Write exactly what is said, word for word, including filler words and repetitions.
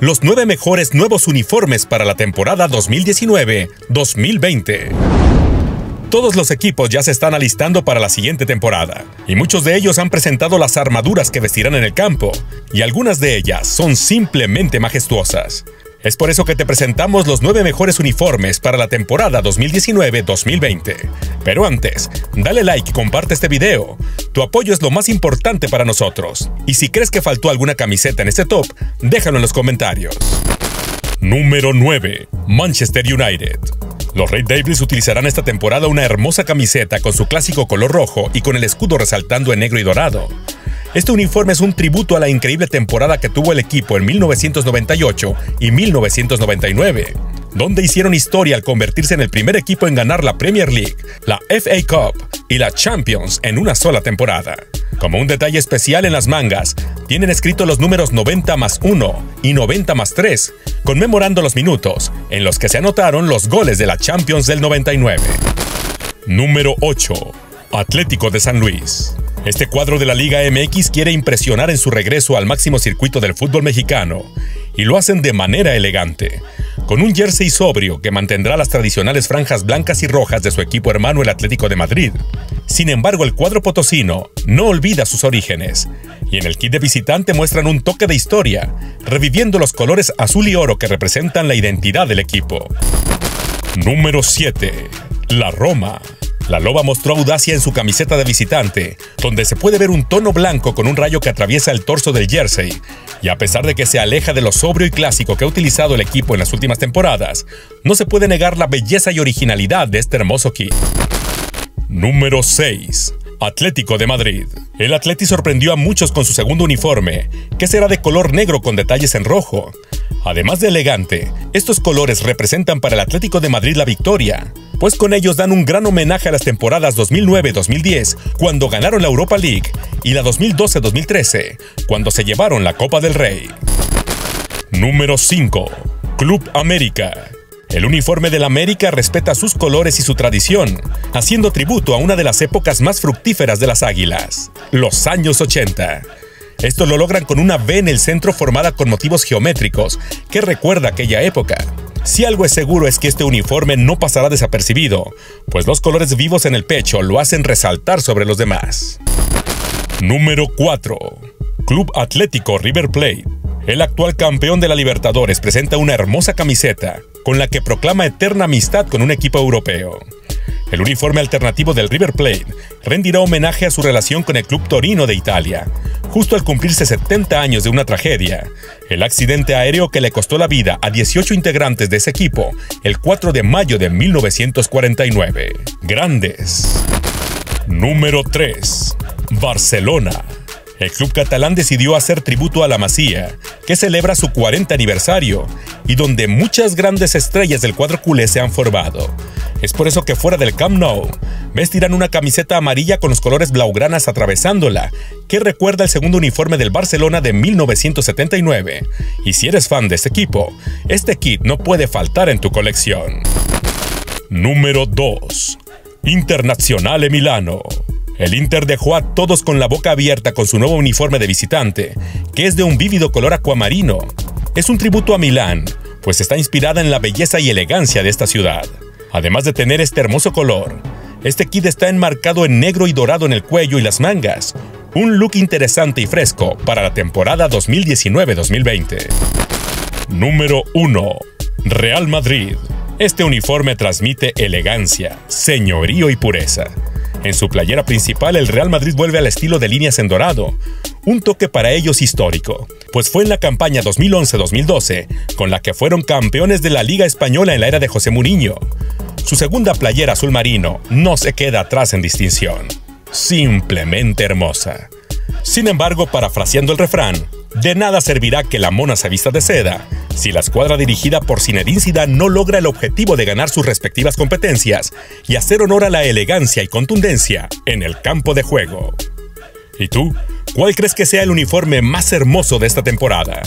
los nueve mejores nuevos uniformes para la temporada dos mil diecinueve dos mil veinte. Todos los equipos ya se están alistando para la siguiente temporada, y muchos de ellos han presentado las armaduras que vestirán en el campo, y algunas de ellas son simplemente majestuosas. Es por eso que te presentamos los nueve mejores uniformes para la temporada dos mil diecinueve dos mil veinte. Pero antes, dale like y comparte este video. Tu apoyo es lo más importante para nosotros. Y si crees que faltó alguna camiseta en este top, déjalo en los comentarios. Número nueve. Manchester United. Los Red Devils utilizarán esta temporada una hermosa camiseta con su clásico color rojo y con el escudo resaltando en negro y dorado. Este uniforme es un tributo a la increíble temporada que tuvo el equipo en mil novecientos noventa y ocho y mil novecientos noventa y nueve, donde hicieron historia al convertirse en el primer equipo en ganar la Premier League, la F A Cup y la Champions en una sola temporada. Como un detalle especial en las mangas, tienen escritos los números noventa más uno y noventa más tres, conmemorando los minutos en los que se anotaron los goles de la Champions del noventa y nueve. Número ocho. Atlético de San Luis. Este cuadro de la Liga M X quiere impresionar en su regreso al máximo circuito del fútbol mexicano, y lo hacen de manera elegante, con un jersey sobrio que mantendrá las tradicionales franjas blancas y rojas de su equipo hermano el Atlético de Madrid. Sin embargo, el cuadro potosino no olvida sus orígenes, y en el kit de visitante muestran un toque de historia, reviviendo los colores azul y oro que representan la identidad del equipo. Número siete. La Roma. La Loba mostró audacia en su camiseta de visitante, donde se puede ver un tono blanco con un rayo que atraviesa el torso del jersey, y a pesar de que se aleja de lo sobrio y clásico que ha utilizado el equipo en las últimas temporadas, no se puede negar la belleza y originalidad de este hermoso kit. Número seis. Atlético de Madrid. El Atleti sorprendió a muchos con su segundo uniforme, que será de color negro con detalles en rojo. Además de elegante, estos colores representan para el Atlético de Madrid la victoria, pues con ellos dan un gran homenaje a las temporadas dos mil nueve dos mil diez, cuando ganaron la Europa League, y la dos mil doce dos mil trece, cuando se llevaron la Copa del Rey. Número cinco. Club América. El uniforme del América respeta sus colores y su tradición, haciendo tributo a una de las épocas más fructíferas de las Águilas, los años ochenta. Esto lo logran con una V en el centro formada con motivos geométricos que recuerda aquella época. Si algo es seguro es que este uniforme no pasará desapercibido, pues los colores vivos en el pecho lo hacen resaltar sobre los demás. Número cuatro. Club Atlético River Plate. El actual campeón de la Libertadores presenta una hermosa camiseta con la que proclama eterna amistad con un equipo europeo. El uniforme alternativo del River Plate rendirá homenaje a su relación con el Club Torino de Italia, justo al cumplirse setenta años de una tragedia, el accidente aéreo que le costó la vida a dieciocho integrantes de ese equipo el cuatro de mayo de mil novecientos cuarenta y nueve. Grandes. Número tres. Barcelona. El club catalán decidió hacer tributo a La Masía, que celebra su cuarenta aniversario y donde muchas grandes estrellas del cuadro culé se han formado. Es por eso que fuera del Camp Nou vestirán una camiseta amarilla con los colores blaugranas atravesándola, que recuerda el segundo uniforme del Barcelona de mil novecientos setenta y nueve. Y si eres fan de este equipo, este kit no puede faltar en tu colección. Número dos. Internazionale Milano. El Inter dejó a todos con la boca abierta con su nuevo uniforme de visitante, que es de un vívido color acuamarino. Es un tributo a Milán, pues está inspirada en la belleza y elegancia de esta ciudad. Además de tener este hermoso color, este kit está enmarcado en negro y dorado en el cuello y las mangas. Un look interesante y fresco para la temporada dos mil diecinueve dos mil veinte. Número uno. Real Madrid. Este uniforme transmite elegancia, señorío y pureza. En su playera principal, el Real Madrid vuelve al estilo de líneas en dorado, un toque para ellos histórico, pues fue en la campaña dos mil once dos mil doce con la que fueron campeones de la Liga Española en la era de José Mourinho. Su segunda playera azul marino no se queda atrás en distinción, simplemente hermosa. Sin embargo, parafraseando el refrán, de nada servirá que la mona se vista de seda si la escuadra dirigida por Zinedine Zidane no logra el objetivo de ganar sus respectivas competencias y hacer honor a la elegancia y contundencia en el campo de juego. ¿Y tú? ¿Cuál crees que sea el uniforme más hermoso de esta temporada?